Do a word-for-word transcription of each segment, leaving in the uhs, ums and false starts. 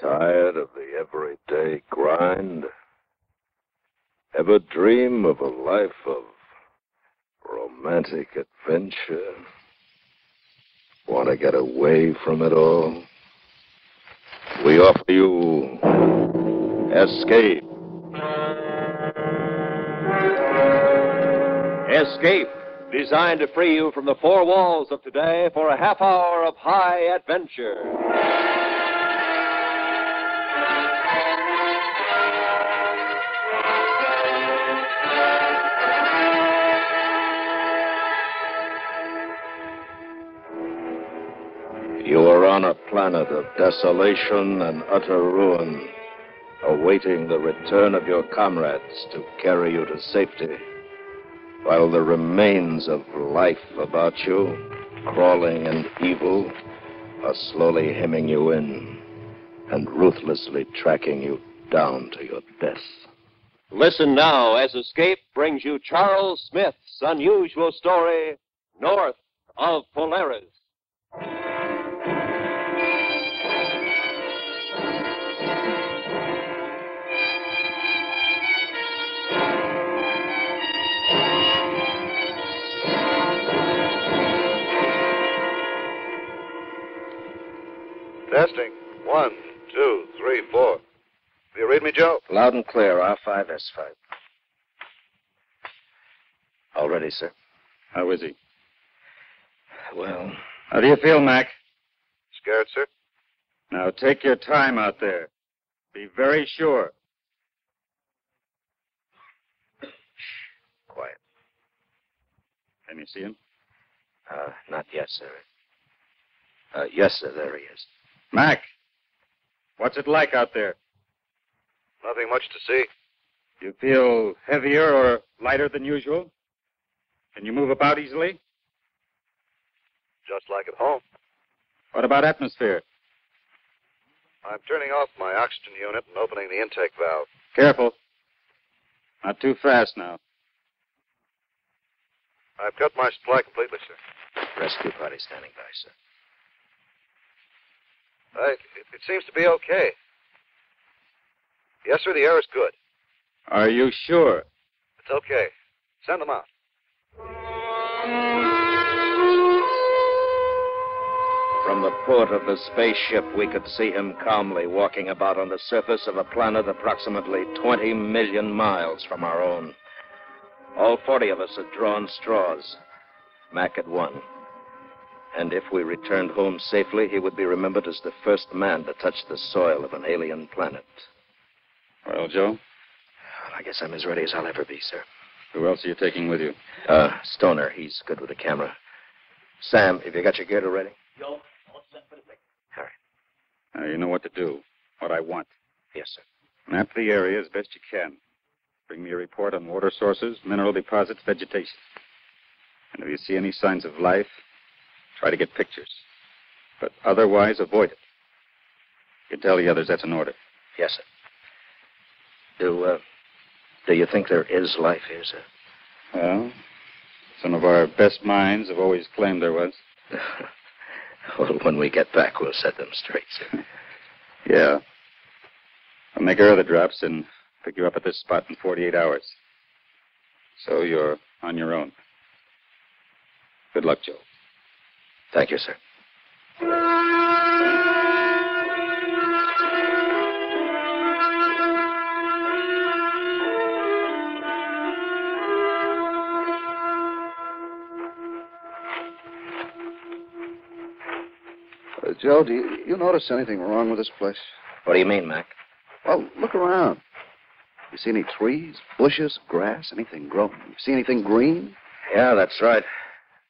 Tired of the everyday grind? Ever dream of a life of romantic adventure? Want to get away from it all? We offer you Escape. Escape, designed to free you from the four walls of today for a half hour of high adventure. You are on a planet of desolation and utter ruin, awaiting the return of your comrades to carry you to safety, while the remains of life about you, crawling and evil, are slowly hemming you in and ruthlessly tracking you down to your death. Listen now as Escape brings you Charles Smith's unusual story, North of Polaris. Testing. One, two, three, four. Do you read me, Joe? Loud and clear, R five S five. All ready, sir. How is he? Well, how do you feel, Mac? Scared, sir. Now take your time out there. Be very sure. Shh. Quiet. Can you see him? Uh, not yet, sir. Uh, yes, sir, there he is. Mac, what's it like out there? Nothing much to see. You feel heavier or lighter than usual? Can you move about easily? Just like at home. What about atmosphere? I'm turning off my oxygen unit and opening the intake valve. Careful. Not too fast now. I've cut my supply completely, sir. Rescue party standing by, sir. Uh, it, it seems to be okay. Yes, sir, the air is good. Are you sure? It's okay. Send them out. From the port of the spaceship, we could see him calmly walking about on the surface of a planet approximately twenty million miles from our own. All forty of us had drawn straws. Mac had won. And if we returned home safely, he would be remembered as the first man to touch the soil of an alien planet. Well, Joe? Well, I guess I'm as ready as I'll ever be, sir. Who else are you taking with you? Uh, Stoner. He's good with the camera. Sam, have you got your gear ready? Yo, what's that for the thing? All right. Now, you know what to do. What I want. Yes, sir. Map the area as best you can. Bring me a report on water sources, mineral deposits, vegetation. And if you see any signs of life, try to get pictures, but otherwise avoid it. You can tell the others that's an order. Yes, sir. Do, uh, do you think there is life here, sir? Well, some of our best minds have always claimed there was. Well, when we get back, we'll set them straight, sir. Yeah. I'll make early drops and pick you up at this spot in forty-eight hours. So you're on your own. Good luck, Joe. Thank you, sir. Uh, Joe, do you, you notice anything wrong with this place? What do you mean, Mac? Well, look around. You see any trees, bushes, grass, anything growing? You see anything green? Yeah, that's right.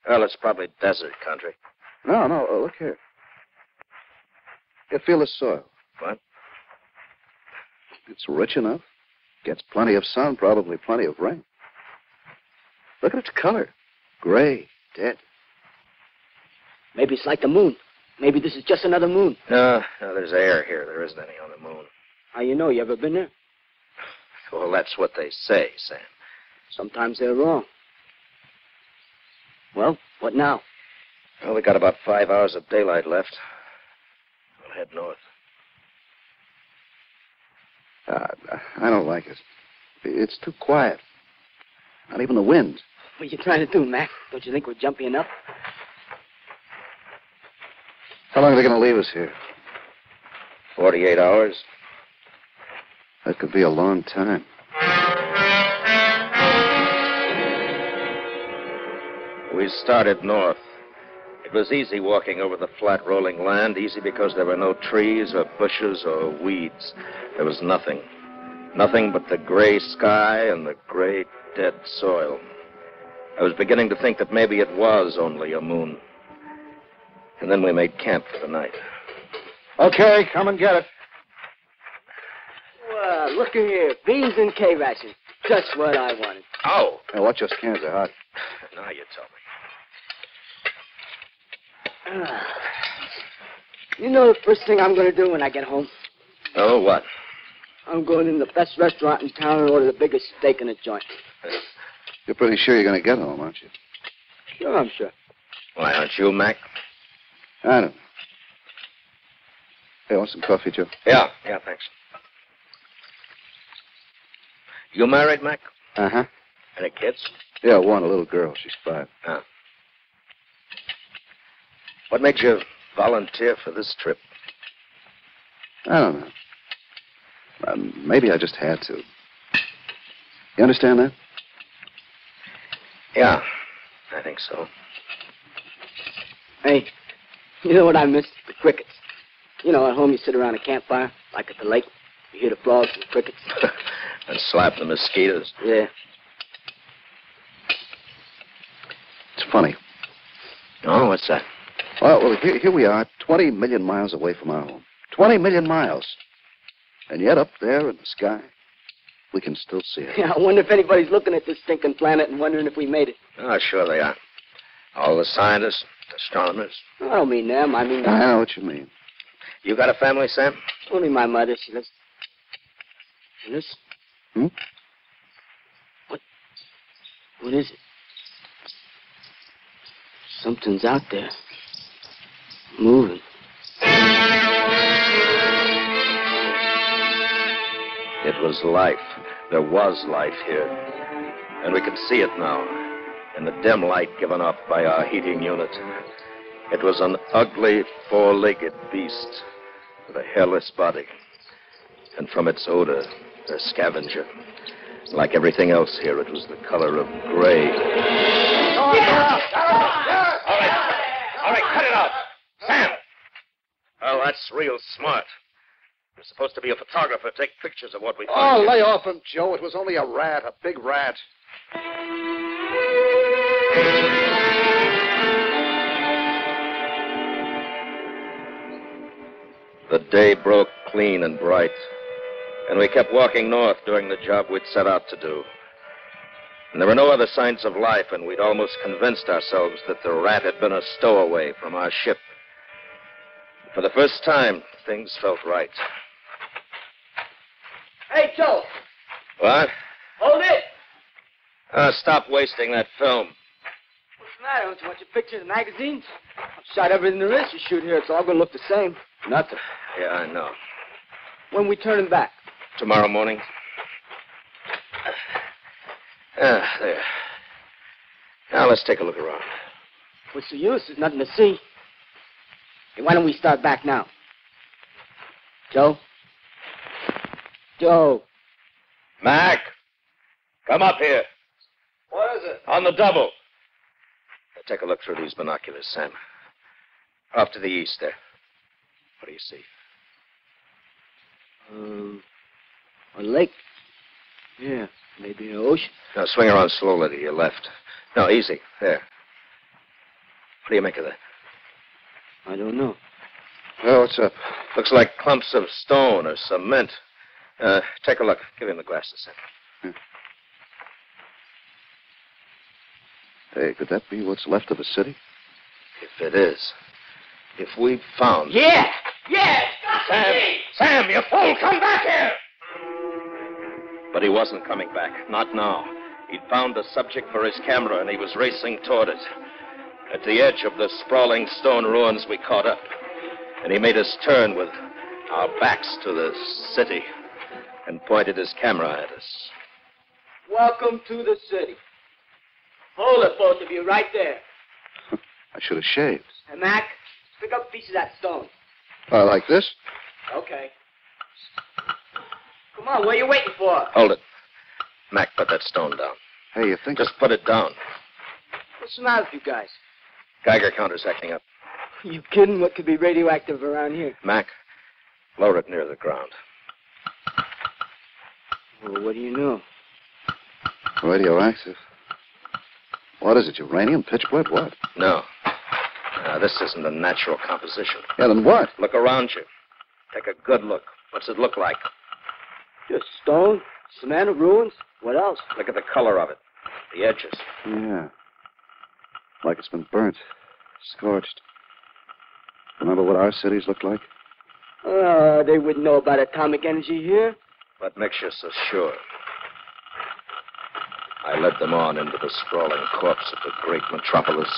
Well, it's probably desert country. No, no, uh, look here. You feel the soil. What? It's rich enough. Gets plenty of sun, probably plenty of rain. Look at its color. Gray, dead. Maybe it's like the moon. Maybe this is just another moon. No, no, there's air here. There isn't any on the moon. How you know? You ever been there? Well, that's what they say, Sam. Sometimes they're wrong. Well, what now? Well, we got about five hours of daylight left. We'll head north. Uh, I don't like it. It's too quiet. Not even the wind. What are you trying to do, Mac? Don't you think we're jumpy enough? How long are they going to leave us here? Forty-eight hours. That could be a long time. We started north. It was easy walking over the flat rolling land, easy because there were no trees or bushes or weeds. There was nothing. Nothing but the gray sky and the gray dead soil. I was beginning to think that maybe it was only a moon. And then we made camp for the night. Okay, come and get it. Well, look here. Beans and K-rations. Just what I wanted. Oh! Now, watch those cans, they're hot. Now you tell me. Uh, you know the first thing I'm going to do when I get home? Oh, what? I'm going in the best restaurant in town and order the biggest steak in the joint. You're pretty sure you're going to get home, aren't you? Sure, I'm sure. Why, aren't you, Mac? I don't know. Hey, want some coffee, Joe? Yeah, yeah, thanks. You married, Mac? Uh-huh. Any kids? Yeah, one, a little girl. She's five. Huh. What made you volunteer for this trip? I don't know. Um, maybe I just had to. You understand that? Yeah, I think so. Hey, you know what I miss? The crickets. You know, at home you sit around a campfire, like at the lake. You hear the frogs and the crickets. And slap the mosquitoes. Yeah. It's funny. Oh, what's that? Well, well here, here we are, twenty million miles away from our home. twenty million miles. And yet up there in the sky, we can still see it. Yeah, I wonder if anybody's looking at this stinking planet and wondering if we made it. Oh, sure they are. All the scientists, astronomers. I don't mean them, I mean them. I know what you mean. You got a family, Sam? Only my mother. She lives... She lives... Hmm? What? What is it? Something's out there. Moving. It was life. There was life here. And we could see it now, in the dim light given off by our heating unit. It was an ugly, four-legged beast with a hairless body. And from its odor, a scavenger. Like everything else here, it was the color of gray. Oh, yeah. All right. All right, cut it out. Sam! Oh, that's real smart. You're supposed to be a photographer. Take pictures of what we find. Oh, here. Lay off him, Joe. It was only a rat, a big rat. The day broke clean and bright. And we kept walking north doing the job we'd set out to do. And there were no other signs of life, and we'd almost convinced ourselves that the rat had been a stowaway from our ship. For the first time, things felt right. Hey, Joe! What? Hold it! Uh, stop wasting that film. What's the matter? Don't you want your pictures and magazines? I've shot everything there is you shoot here. It's all going to look the same. Nothing. Yeah, I know. When we turn them back? Tomorrow morning. Ah, there. Now let's take a look around. What's the use? There's nothing to see. Hey, why don't we start back now? Joe? Joe? Mac? Come up here. What is it? On the double. Now take a look through these binoculars, Sam. Off to the east there. What do you see? Um, a lake. Yeah, maybe an ocean. Now, swing around slowly to your left. No, easy. There. What do you make of that? I don't know. Well, what's up? Looks like clumps of stone or cement. Uh, take a look. Give him the glasses, Sam. Hmm. Hey, could that be what's left of a city? If it is. If we found... Yeah! Yeah! Stop me! Sam, you fool, come back here! But he wasn't coming back. Not now. He'd found the subject for his camera, and he was racing toward it. At the edge of the sprawling stone ruins, we caught up. And he made us turn with our backs to the city. and pointed his camera at us. Welcome to the city. Hold it, both of you, right there. I should have shaved. And Mac, pick up a piece of that stone. Uh, like this? Okay. Come on, what are you waiting for? Hold it. Mac, put that stone down. Hey, you think... Just put it down. What's the matter with you guys? Geiger counter's acting up. Are you kidding? What could be radioactive around here? Mac, lower it near the ground. Well, what do you know? Radioactive. What is it, uranium, pitchblende, what? No. Uh, this isn't a natural composition. Yeah, then what? Look around you. Take a good look. What's it look like? Just stone, cement, ruins. What else? Look at the color of it. The edges. Yeah. Like it's been burnt, scorched. Remember what our cities looked like? Uh, they wouldn't know about atomic energy here. What makes you so sure? I led them on into the sprawling corpse of the great metropolis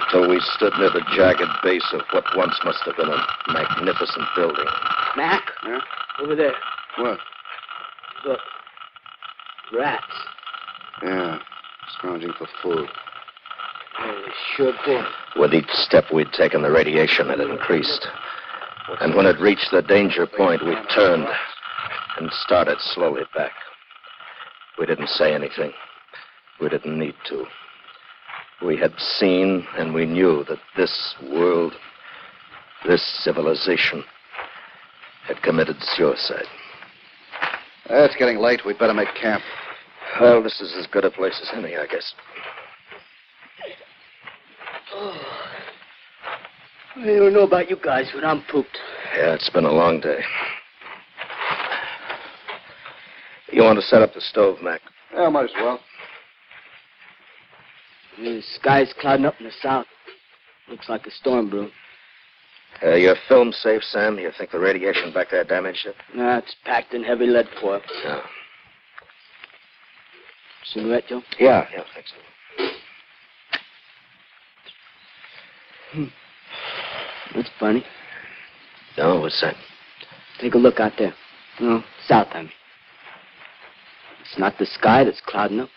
until we stood near the jagged base of what once must have been a magnificent building. Mac? Huh? Over there. What? Look. Rats. Yeah. Scrounging for food. Oh, they sure did. With each step we'd taken, the radiation had increased. And when it reached the danger point, we turned and started slowly back. We didn't say anything. We didn't need to. We had seen and we knew that this world, this civilization, had committed suicide. Uh, it's getting late. We'd better make camp. Well, this is as good a place as any, I guess. Oh. I don't know about you guys, but I'm pooped. Yeah, it's been a long day. You want to set up the stove, Mac? Yeah, might as well. The sky's clouding up in the south. Looks like a storm brew. Uh, your film safe, Sam? You think the radiation back there damaged it? Nah, it's packed in heavy lead foil. Yeah. Cigarette, Joe? Yeah, yeah, thanks. Hmm. That's funny. No, what's that? Take a look out there. No, south, I mean. It's not the sky that's clouding up.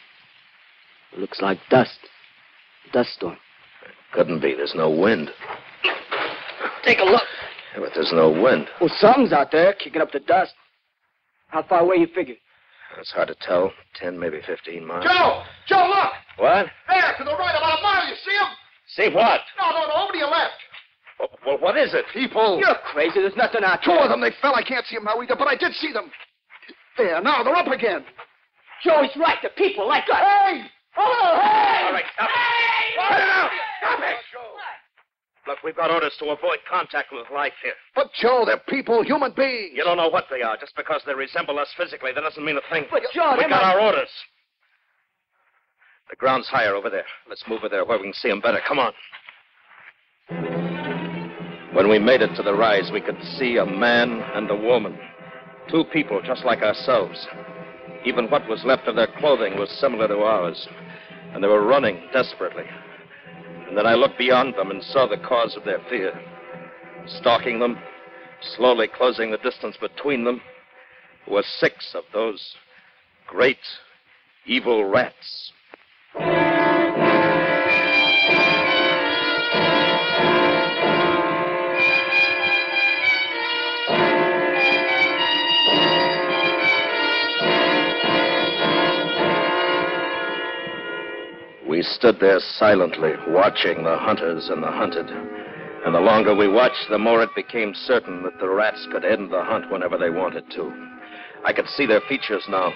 It looks like dust. A dust storm. It couldn't be. There's no wind. Take a look. Yeah, but there's no wind. Well, something's out there kicking up the dust. How far away you figure? It's hard to tell. Ten, maybe fifteen miles. Joe! Joe, look! What? There, to the right, about a mile. You see him? See what? No, no, no. Over to your left. Well, well, what is it? People. You're crazy. There's nothing out there. Two of them. They fell. I can't see them now either, but I did see them. There, now. They're up again. Joe, he's right. The people like us. Hey! Hello! Hey! All right, stop hey! it. Hey! Now. Stop it! Look, we've got orders to avoid contact with life here. But, Joe, they're people, human beings. You don't know what they are. Just because they resemble us physically, that doesn't mean a thing. But, Joe, we got I... our orders. The ground's higher over there. Let's move over there where we can see them better. Come on. When we made it to the rise, we could see a man and a woman. Two people just like ourselves. Even what was left of their clothing was similar to ours, and they were running desperately. And then I looked beyond them and saw the cause of their fear. Stalking them, slowly closing the distance between them, were six of those great evil rats. We stood there silently, watching the hunters and the hunted. And the longer we watched, the more it became certain that the rats could end the hunt whenever they wanted to. I could see their features now.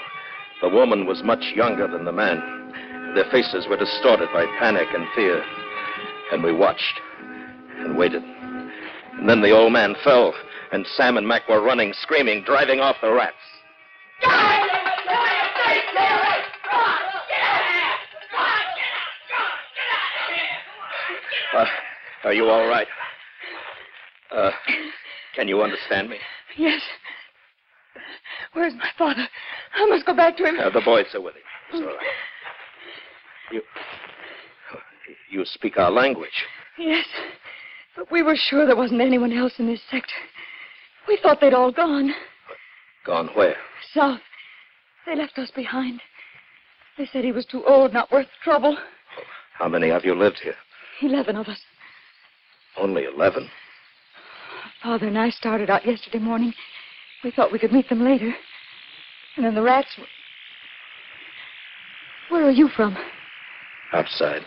The woman was much younger than the man. Their faces were distorted by panic and fear. And we watched and waited. And then the old man fell, and Sam and Mac were running, screaming, driving off the rats. Die! Uh, are you all right? Uh, can you understand me? Yes. Where's my father? I must go back to him. Uh, the boys are with him. It's all right. You, you speak our language. Yes, but we were sure there wasn't anyone else in this sector. We thought they'd all gone. Gone where? south. They left us behind. They said he was too old, not worth trouble. How many of you lived here? Eleven of us. Only eleven? Father and I started out yesterday morning. We thought we could meet them later. And then the rats... Where are you from? Outside.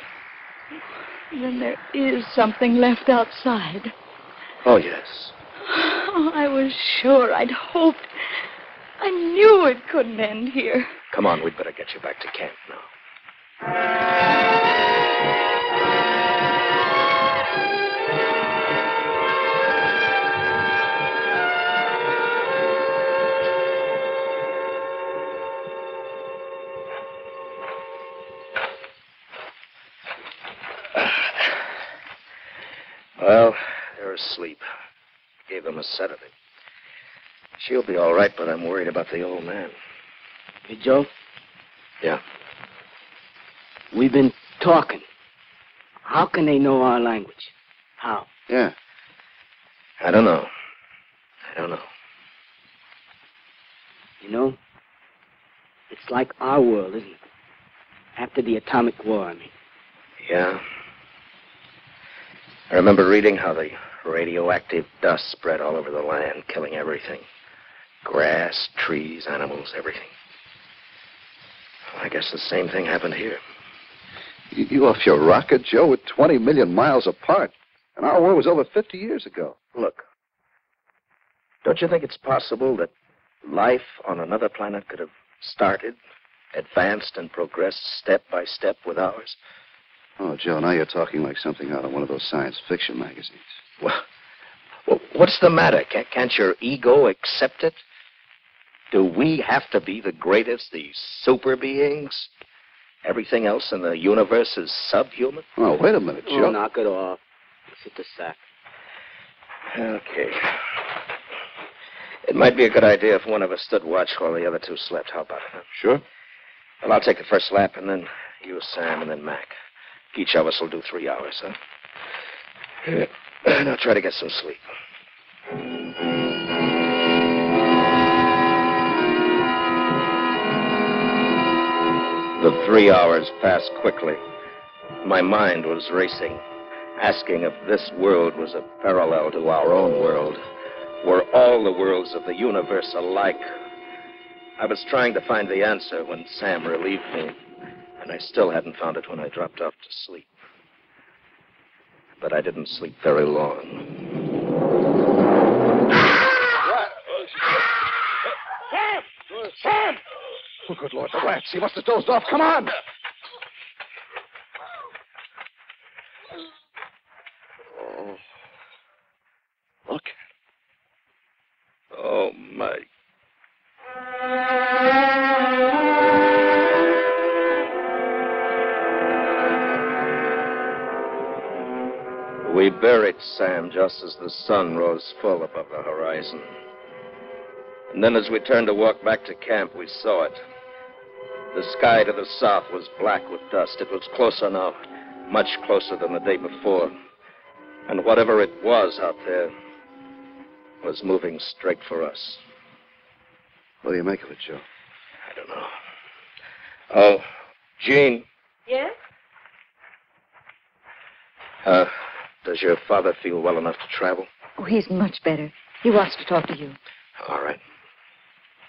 Then there is something left outside. Oh, yes. Oh, I was sure. I'd hoped. I knew it couldn't end here. Come on, we'd better get you back to camp now. Well, they're asleep. Gave them a set of it. She'll be all right, but I'm worried about the old man. Hey, Joe? Yeah? We've been talking. How can they know our language? How? Yeah. I don't know. I don't know. You know, it's like our world, isn't it? After the atomic war, I mean. Yeah. I remember reading how the radioactive dust spread all over the land, killing everything. Grass, trees, animals, everything. Well, I guess the same thing happened here. You, you off your rocket, Joe? We're twenty million miles apart. And our war was over fifty years ago. Look, don't you think it's possible that life on another planet could have started, advanced, and progressed step by step with ours? Oh, Joe, now you're talking like something out of one of those science fiction magazines. Well, well what's the matter? Can't, can't your ego accept it? Do we have to be the greatest, the super beings? Everything else in the universe is subhuman? Oh, wait a minute, Joe. Oh, knock it off. Let's hit the sack. Okay. It might be a good idea if one of us stood watch while the other two slept. How about it? Huh? Sure. Well, I'll take the first lap, and then you, Sam, and then Mac. Each of us will do three hours, huh? Yeah. And I'll try to get some sleep. The three hours passed quickly. My mind was racing, asking if this world was a parallel to our own world. Were all the worlds of the universe alike? I was trying to find the answer when Sam relieved me, and I still hadn't found it when I dropped off to sleep. But I didn't sleep very long. What? Sam! Sam! Oh, good Lord, the rats. He must have dozed off. Come on! Oh. Look. Oh, my... We buried Sam just as the sun rose full above the horizon. And then as we turned to walk back to camp, we saw it. The sky to the south was black with dust. It was closer now, much closer than the day before. And whatever it was out there was moving straight for us. What do you make of it, Joe? I don't know. Oh, Jean. Yes? Uh... Does your father feel well enough to travel? Oh, he's much better. He wants to talk to you. All right.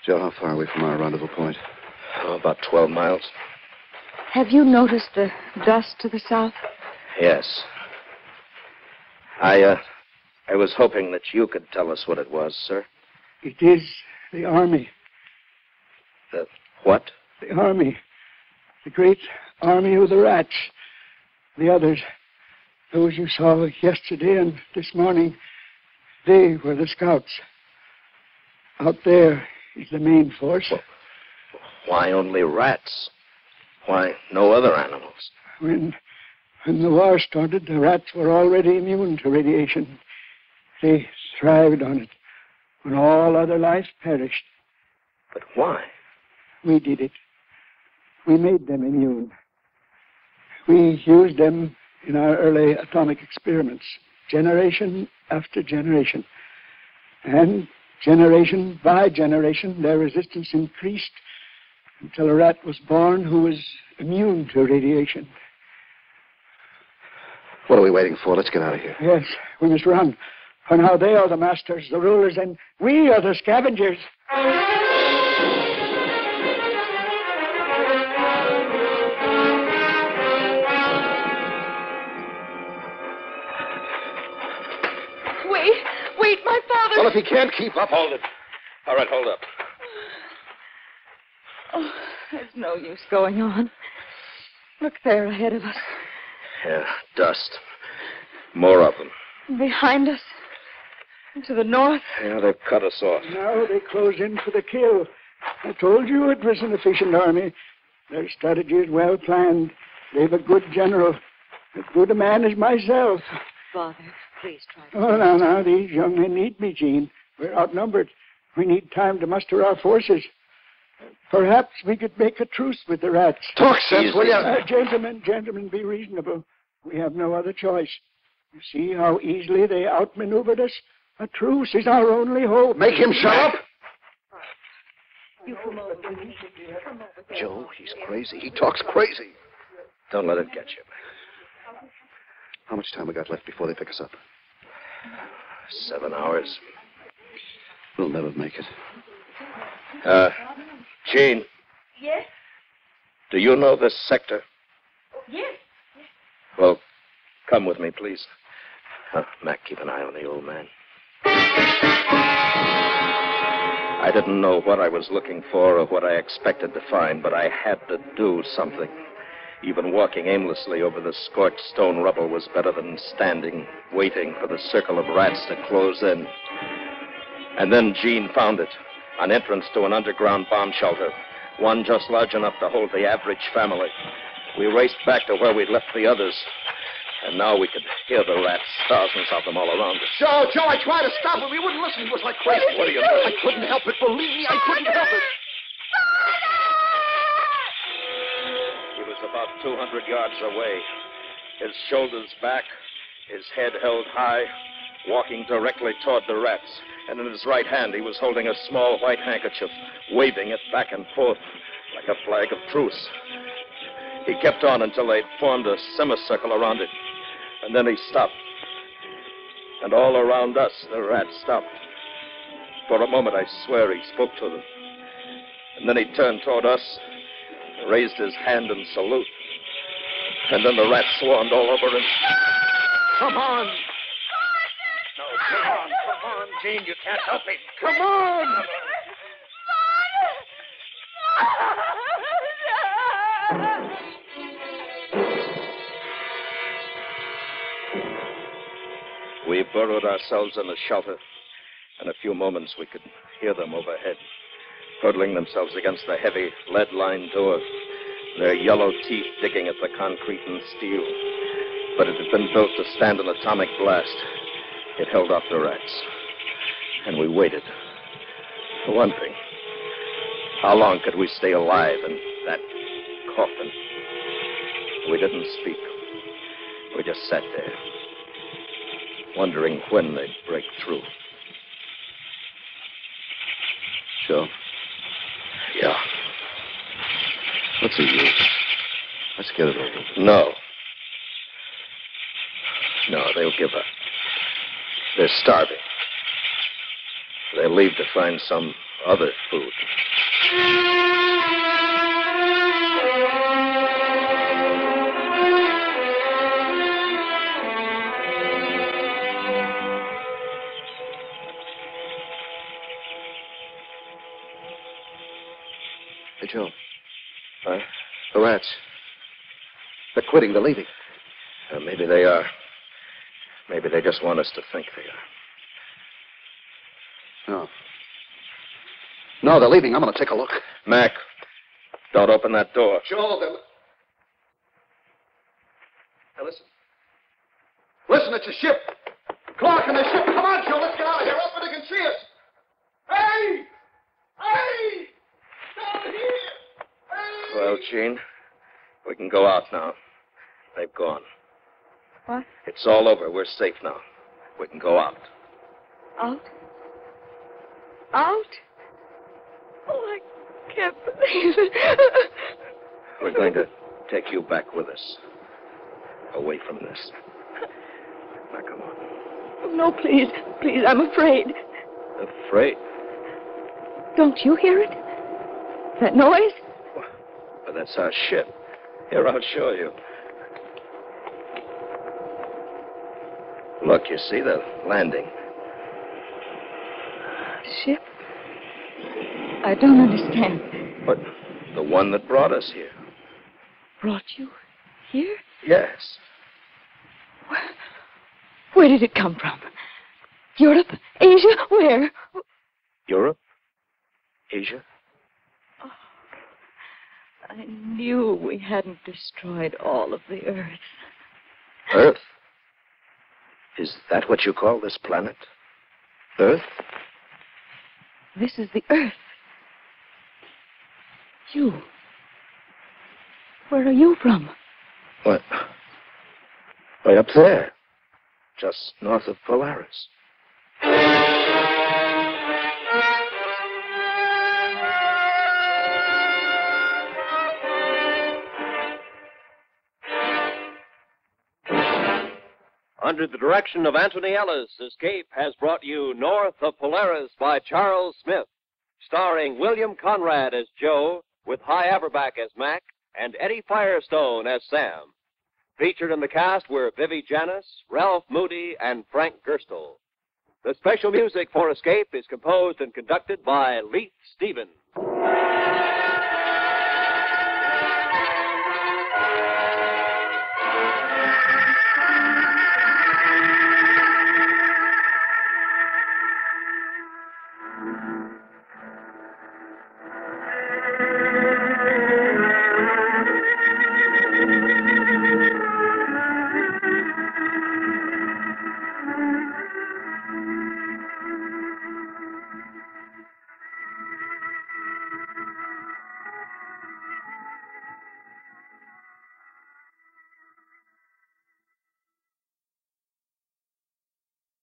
Joe, how far are we from our rendezvous point? Oh, about twelve miles. Have you noticed the dust to the south? Yes. I, uh, I was hoping that you could tell us what it was, sir. It is the army. The what? The army. The great army of the rats. The others... Those you saw yesterday and this morning, they were the scouts. Out there is the main force. Well, why only rats? Why no other animals? When, when the war started, the rats were already immune to radiation. They thrived on it when all other life perished. But why? We did it. We made them immune. We used them... in our early atomic experiments, generation after generation. And Generation by generation, their resistance increased until a rat was born who was immune to radiation. What are we waiting for? Let's get out of here. Yes, we must run. For now they are the masters, the rulers, and we are the scavengers. Wait, wait, my father... Well, if he can't keep up, hold it. All right, hold up. Oh, there's no use going on. Look there ahead of us. Yeah, dust. More of them. Behind us. And to the north. Yeah, they've cut us off. Now they close in for the kill. I told you it was an efficient army. Their strategy is well planned. They've a good general. As good a man as myself. Father, please try to... Oh, now, now, these young men need me, Jean. We're outnumbered. We need time to muster our forces. Perhaps we could make a truce with the rats. Talk sense, will you? Uh, gentlemen, gentlemen, be reasonable. We have no other choice. You see how easily they outmaneuvered us? A truce is our only hope. Make him shut up. You come over. Joe, he's crazy. He talks crazy. Don't let it get you. How much time we got left before they pick us up? Seven hours. We'll never make it. Uh... Jean. Yes? Do you know this sector? Yes. Well, come with me, please. Uh, Mac, keep an eye on the old man. I didn't know what I was looking for or what I expected to find, but I had to do something. Even walking aimlessly over the scorched stone rubble was better than standing, waiting for the circle of rats to close in. And then Jean found it. An entrance to an underground bomb shelter, one just large enough to hold the average family. We raced back to where we'd left the others, and now we could hear the rats, thousands of them all around us. Joe, Joe, I tried to stop him. He wouldn't listen. He was like crazy. What, what are you doing? I couldn't help it. Believe me, I couldn't help it. Father! He was about two hundred yards away, his shoulders back, his head held high, walking directly toward the rats. And in his right hand, he was holding a small white handkerchief, waving it back and forth like a flag of truce. He kept on until they'd formed a semicircle around it, and then he stopped. And all around us, the rats stopped. For a moment, I swear he spoke to them. And then he turned toward us, raised his hand in salute, and then the rats swarmed all over him. Come on! Jean, you can't help me. Come on! Father! Father! We burrowed ourselves in a shelter. In a few moments, we could hear them overhead, hurtling themselves against the heavy, lead-lined door, their yellow teeth digging at the concrete and steel. But it had been built to stand an atomic blast. It held off the rats. And we waited. For one thing, how long could we stay alive in that coffin? We didn't speak. We just sat there, wondering when they'd break through. Joe? Yeah. What's the use? Let's get it over. No. No, they'll give up. They're starving. They leave to find some other food. Hey, Joe. Huh? The rats. They're quitting. They're leaving. Uh, maybe they are. Maybe they just want us to think they are. No. No, they're leaving. I'm going to take a look. Mac, don't open that door. Joel, they're... Now, listen. Listen, it's a ship. Clark and the ship. Come on, Joel, let's get out of here. Up where they can see us. Hey! Hey! Down here! Hey! Well, Jean, we can go out now. They've gone. What? It's all over. We're safe now. We can go out. Out? Out? Oh, I can't believe it. We're going to take you back with us. Away from this. Now, come on. Oh, no, please. Please, I'm afraid. Afraid? Don't you hear it? That noise? Well, that's our ship. Here, I'll show you. Look, you see the landing. Ship? I don't understand. But the one that brought us here. Brought you here? Yes. Where, where did it come from? Europe? Asia? Where? Europe? Asia? Oh, I knew we hadn't destroyed all of the Earth. Earth? Is that what you call this planet? Earth? This is the Earth. You. Where are you from? What? Way up there. Just north of Polaris. Under the direction of Anthony Ellis, Escape has brought you North of Polaris by Charles Smith, starring William Conrad as Joe, with High Aberbach as Mac, and Eddie Firestone as Sam. Featured in the cast were Vivi Janis, Ralph Moody, and Frank Gerstle. The special music for Escape is composed and conducted by Leith Stevens.